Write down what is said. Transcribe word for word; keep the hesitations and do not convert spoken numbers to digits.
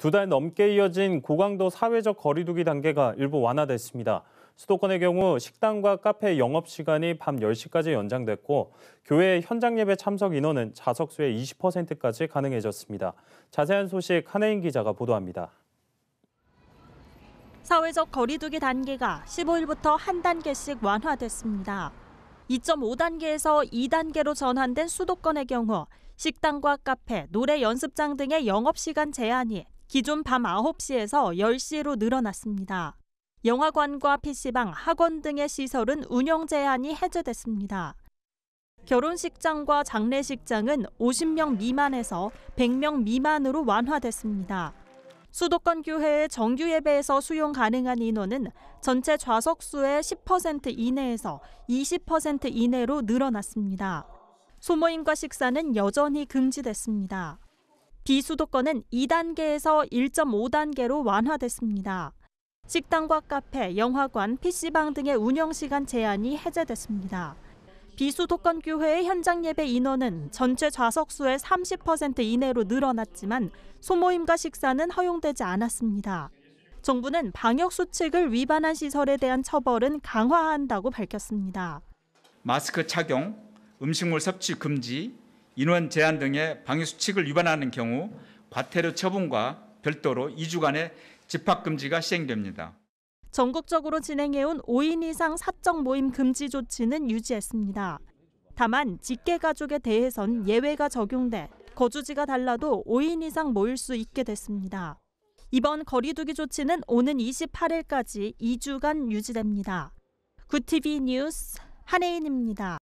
두 달 넘게 이어진 고강도 사회적 거리두기 단계가 일부 완화됐습니다. 수도권의 경우 식당과 카페 영업시간이 밤 열 시까지 연장됐고 교회 현장 예배 참석 인원은 좌석수의 이십 퍼센트까지 가능해졌습니다. 자세한 소식 한혜인 기자가 보도합니다. 사회적 거리두기 단계가 십오 일부터 한 단계씩 완화됐습니다. 이 점 오 단계에서 이 단계로 전환된 수도권의 경우 식당과 카페, 노래 연습장 등의 영업시간 제한이 기존 밤 아홉 시에서 열 시로 늘어났습니다. 영화관과 피시방, 학원 등의 시설은 운영 제한이 해제됐습니다. 결혼식장과 장례식장은 오십 명 미만에서 백 명 미만으로 완화됐습니다. 수도권 교회의 정규 예배에서 수용 가능한 인원은 전체 좌석수의 십 퍼센트 이내에서 이십 퍼센트 이내로 늘어났습니다. 소모임과 식사는 여전히 금지됐습니다. 비수도권은 이 단계에서 일 점 오 단계로 완화됐습니다. 식당과 카페, 영화관, 피시방 등의 운영시간 제한이 해제됐습니다. 비수도권 교회의 현장 예배 인원은 전체 좌석수의 삼십 퍼센트 이내로 늘어났지만 소모임과 식사는 허용되지 않았습니다. 정부는 방역수칙을 위반한 시설에 대한 처벌은 강화한다고 밝혔습니다. 마스크 착용, 음식물 섭취 금지, 인원 제한 등의 방역수칙을 위반하는 경우 과태료 처분과 별도로 이 주간의 집합금지가 시행됩니다. 전국적으로 진행해온 오 인 이상 사적 모임 금지 조치는 유지했습니다. 다만 직계가족에 대해선 예외가 적용돼 거주지가 달라도 오 인 이상 모일 수 있게 됐습니다. 이번 거리두기 조치는 오는 이십팔 일까지 이 주간 유지됩니다. 굿티비 뉴스 한혜인입니다.